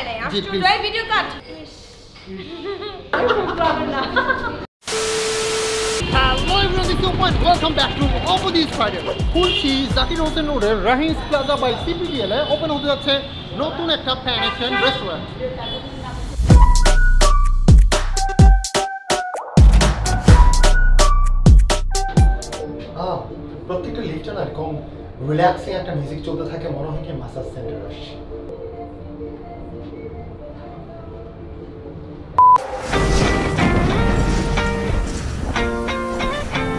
যায় নাই আমি তো যাই video cut Hello everyone, thank you so much. Welcome back to Opoody's Friday. Kulshis Akira Hussain Road, Raheem's Plaza by CPTL open হতে যাচ্ছে নতুন একটা ফ্যান অ্যাকশন রেস্টুরেন্ট। প্রত্যেকটা লিফটে না এরকম রিল্যাক্সিং একটা মিউজিক চলতে থাকে মনে হয় কি ম্যাসাজ সেন্টারে আসছে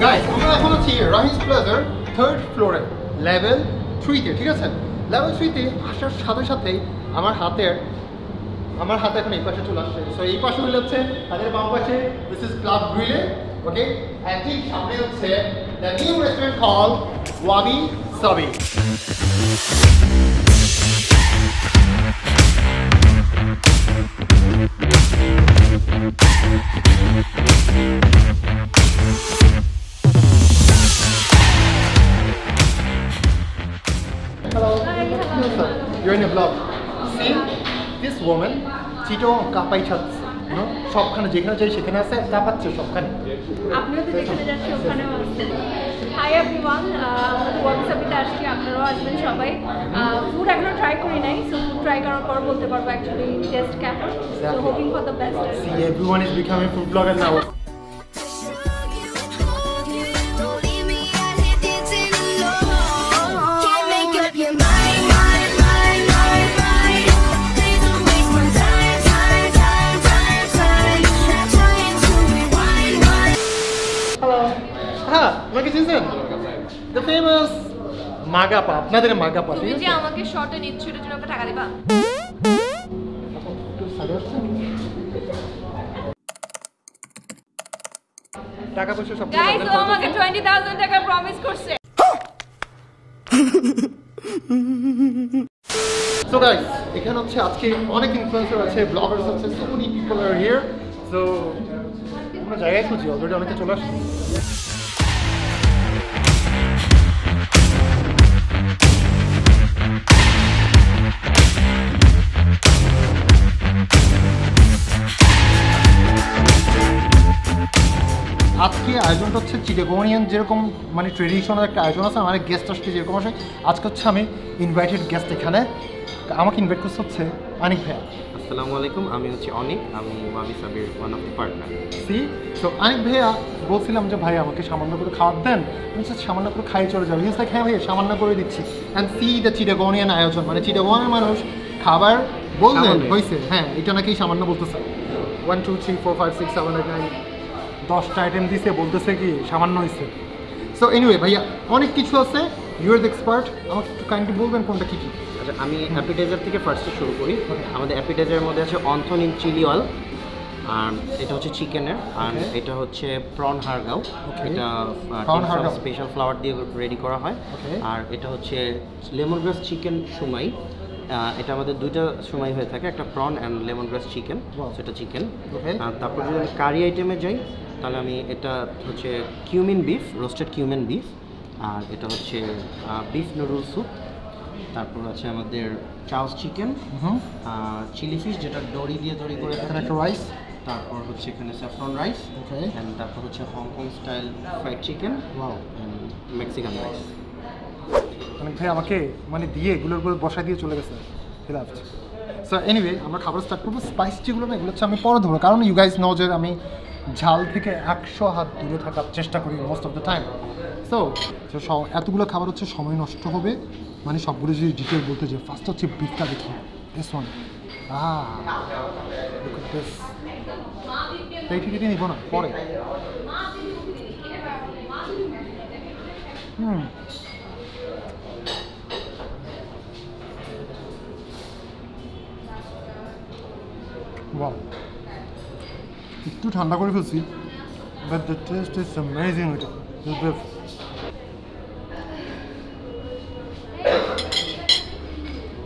গাইস আমরা এখন আছি রাহিস প্লেজার থার্ড ফ্লোরে লেভেল 3 তে ঠিক আছে লেভেল 3 তে আসার সাথে সাথে আমার হাতে এখন এই পাশে চলে আসছে সো এই পাশে হচ্ছে তাদের বাম পাশে this is club griller okay আর ঠিক সামনে হচ্ছে The new restaurant called Wabi Sabi. Hello. Hi, hello. Sir. You're in a vlog. See, this woman, Chito Kapai Chats. No, shop khane jekhane jay shekhane ase tapacche shop khane apnara to jekhane jacche okhane ase hi everyone Wabi Sabi te ashki apnarao asben shobai food ekhono try kori nai so food try korar por bolte parbo actually taste kepo so hoping for the best see everyone is becoming food blogger now The famous maga pap. Not the maga pap. You have to short and eat. You have to take a look. Guys, I have 20,000 taka promise korche. So guys, ekhane hocche ajke onek influencer ache, bloggers ache, so many people are here. So, amra jaygay khujhi already oneke chole ashche. আজকে আয়োজনটা হচ্ছে চিটাগোনিয়ান যেরকম মানে traditional একটা আয়োজন আছে আমার guest আসছে যেরকম আসে আজকে হচ্ছে আমি ইনভাইটেড গেস্ট এখানে আমাকে ইনভাইট করছে হচ্ছে অনিক ভাই আসসালামু আলাইকুম আমি হচ্ছে অনিক আমি ওয়াবি Sabir one of the partner সি সো অনিক ভাইয়া বলছিলাম যে ভাই আমাকে সামান্য করে খাওয়া দেন আমি স্যার সামান্য করে খাই চলে যাবো ইয়েস হ্যাঁ ভাই সামান্য করে দিচ্ছি অ্যান্ড সি দ্য চিটাগোনিয়ান আয়োজন মানে চিটাগোনিয়ান মানুষ খাবার বললেন হয়েছে হ্যাঁ এটা নাকি সামান্য বলতেছে 1 2 3 4 5 6 7 8 9 10 আইটেম দিছে বলতেছে কি সাধারণ হইছে সো এনিওয়ে ভাইয়া অনেক কিছু আছে ইউ আর দ্য এক্সপার্ট আমাকে একটু কাইন্ডলি বলবেন কোনটা কি কি আচ্ছা আমি অ্যাপিটাইজার থেকে ফার্স্ট শুরু করি আমাদের অ্যাপিটাইজারের মধ্যে আছে অন্থন ইন চিলি অয়েল আর এটা হচ্ছে চিকেনের আর এটা হচ্ছে প্রন হারগাও এটা স্পেশাল ফ্লাওয়ার দিয়ে রেডি করা হয় আর এটা হচ্ছে লেমন গ্রাস চিকেন সুমাই এটা আমাদের দুইটা সময় হয়ে থাকে একটা prawn and lemon grass chicken সেটা চিকেন আর তারপর যদি কারি আইটেমে যাই তাহলে আমি এটা হচ্ছে cumin beef roasted cumin beef আর এটা হচ্ছে বিফ নুডল স্যুপ তারপর আছে আমাদের চাউস চিকেন আর চিলি ফিশ যেটা ডরি দিয়ে তৈরি করে একটা রাইস তারপর হচ্ছে এখানে স্যাফরন রাইস এন্ড তারপর হচ্ছে Hong Kong style fried chicken wow and Mexican rice অনেক ভাই আমাকে মানে দিয়ে এগুলোর উপর বসা দিয়ে চলে গেছে খেলাফ সো এনিওয়ে আমরা খাবার স্টার্ট করব স্পাইস যেগুলো না এগুলো হচ্ছে আমি পরে ধরবো কারণ ইউ গাইজ নো যে আমি ঝাল থেকে 100 হাত দূরে থাকার চেষ্টা করি most of the time so এতগুলো খাবার হচ্ছে সময় নষ্ট হবে মানে সবগুলো যদি ডিটেল বলতে যে ফার্স্ট হচ্ছে বিফটা দেখি দিস ওয়ান দেখি কেটে নিব না পরে Wow. একটু ঠান্ডা করে ফেলছি but the taste is amazing with this beef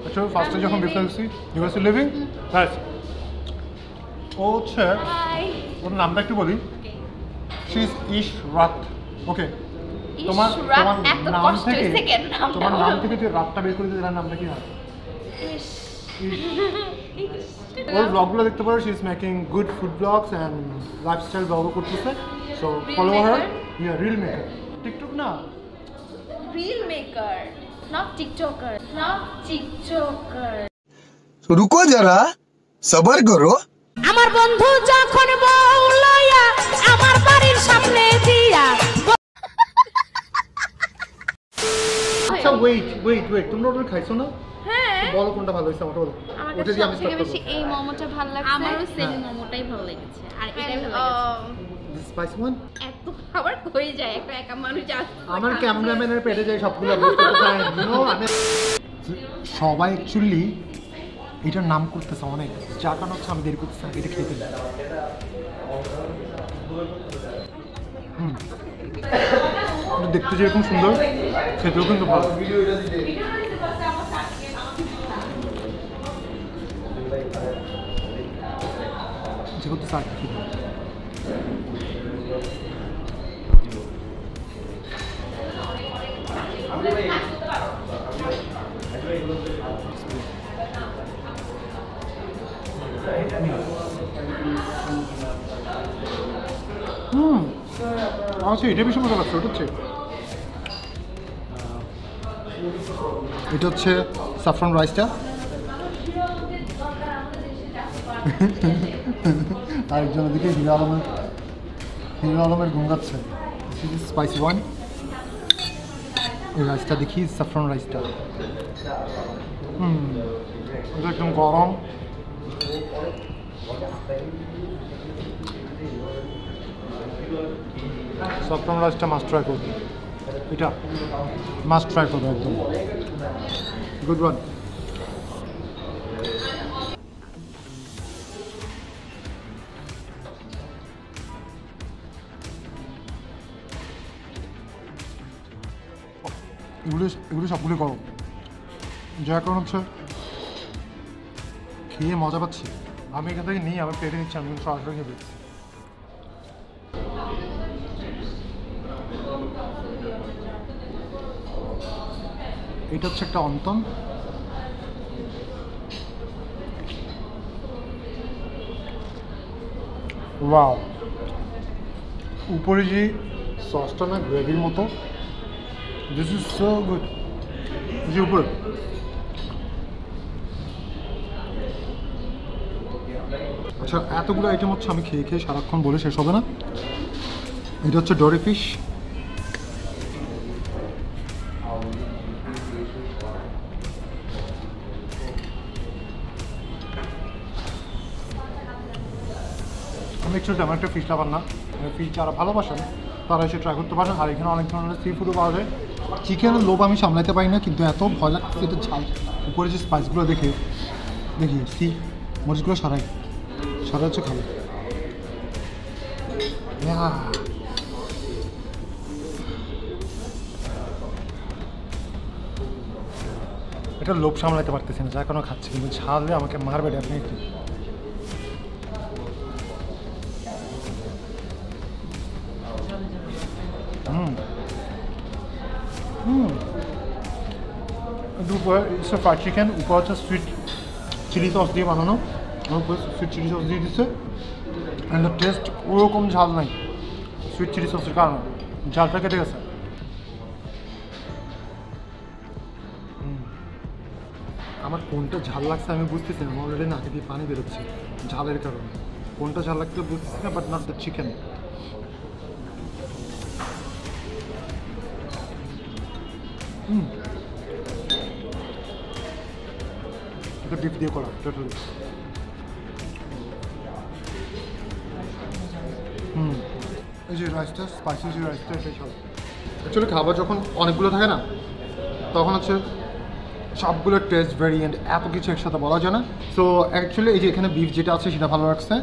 আচ্ছা ফার্স্টে যখন বিফ খাচ্ছি ইউ আর লিভিং দ্যাট ও হচ্ছে ওর নামটা একটু বলি শি ইজ ইশরাত ওকে তোমার তোমার নাম থেকে যে রাতটা বের করে দিলাম নামটা কি হয় She is making good food vlogs and lifestyle vlog. So follow her. Yeah, real maker. TikTok na? Real maker, not TikToker. So ruko jara, sabar karo. Amar bondhu jokhon boulaya, amar barir samne diya. So wait. Tumra order khaiso na? বল কোনটা ভালো হইছে আমাকে বল ওটা দি আমি start করব এই মোমোটা ভালো লাগছে আমারও সেম মোমোটাই ভালো লেগেছে আর এটাই ভালো লেগেছে দিস স্পাইস ওয়ান এত খাবার কই যায় একটা একা মানুষ আসছে আমার ক্যামেরাম্যানের পেটে যায় সবগুলো বুঝতে চায় নো আমি সবাই एक्चुअली এটা নাম করতেছে অনেক জাকান হচ্ছে আমি দেরি করতেছি এটা খেতে দিই দেখতে যেরকম সুন্দর খেতেও কিন্তু ভালো ভিডিও এটা দি What is that? I see, it's a saffron rice. I don't think it's a This is spicy one. This is saffron rice. Saffron rice must try. Must try for that. Good one. এগুলো সবগুলো করো যা কারণ হচ্ছে খেয়ে মজা পাচ্ছি আমি এখান থেকে নিয়ে আমার পেটে নিচ্ছি আমি সরাসরি খেয়ে ফেলছি এটা হচ্ছে একটা অন্তম ওয়াও উপরে যে সসটা না গ্রেভির মতো This is so good. Super. अच्छा ऐतगुला आइटम अच्छा मैं खेखे शारकखन बोले शेष हो गया ना इधर अच्छा डोरी फिश हम एक चोट टमाटर फिश ला बनना फिश चारा भालो बासन तारा इसे ट्राई करते बासन हारी के ना अलग तरह सी फूड बाहर है Chicken and lob আমি সামলাতে পারি না কিন্তু এত ভয় লাগছে এটা ঝাল উপরে যে স্পাইস গুলো দেখে দেখি সি মরিচগুলো সরাচ্ছে খাবে ইয়া এটা লোভ সামলাতে পারতেছি না যা কারণে খাচ্ছি কিন্তু ঝালে আমাকে মারবে definitely It's a fried chicken. It's a sweet chili sauce. And the taste is not sweet chili sauce. But not the chicken. The beef they call it totally. Is it rice test? Spicy rice test. Actually, khaba jokhon onekgulo thake na tokhon hocche সবগুলো taste variant এত কিছু একসাথে বলা যায় না so actually এই যে এখানে বিফ যেটা আছে সেটা ভালো লাগছে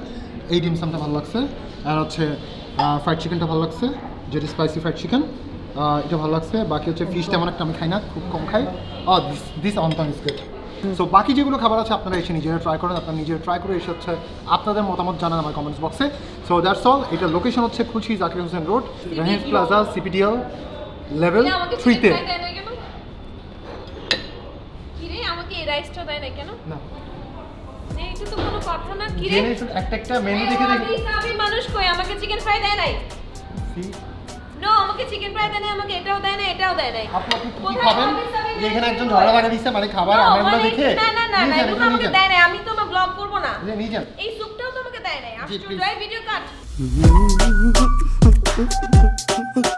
এই ডিমসামটা ভালো লাগছে আর হচ্ছে ফ্রাইড চিকেনটা ভালো লাগছে যেটা স্পাইসি ফ্রাইড চিকেন এটা ভালো লাগছে বাকি হচ্ছে ফিশ তেমন একটা আমি খাই না খুব কম খাই আর this wonton is good So, বাকি যেগুলো খাবার আছে আপনারা এসে নিজেরা ট্রাই করেন আপনারা নিজেরা ট্রাই করে এসে হচ্ছে আপনাদের মতামত জানান আমার কমেন্টস বক্সে সো দ্যাটস অল এটা লোকেশন হচ্ছে কুলশিস আকিরা হোসেন রোড রাহেজ প্লাজা CPTL লেভেল 3 তে কি রে আমাকে এই রাইসটা দেয় না কেন না ঘটনা কি রে একটা একটা মেনু দেখে দেখি আমি মানুষ কই আমাকে চিকেন ফ্রাই দেয় নাই নো আমাকে চিকেন ফ্রাই দেয় না আমাকে এটাও দেয় নাই আপনি কি খাবেন এখানে একজন ঝড়া বাগা দিছে মানে খাবার আমরা দেখে না না না না এগুলো আমাকে দেয় না আমি তো আমার ব্লগ করব না নি যান এই সুপটাও তো আমাকে দেয় নাই আফটার ড্রাই ভিডিও কাট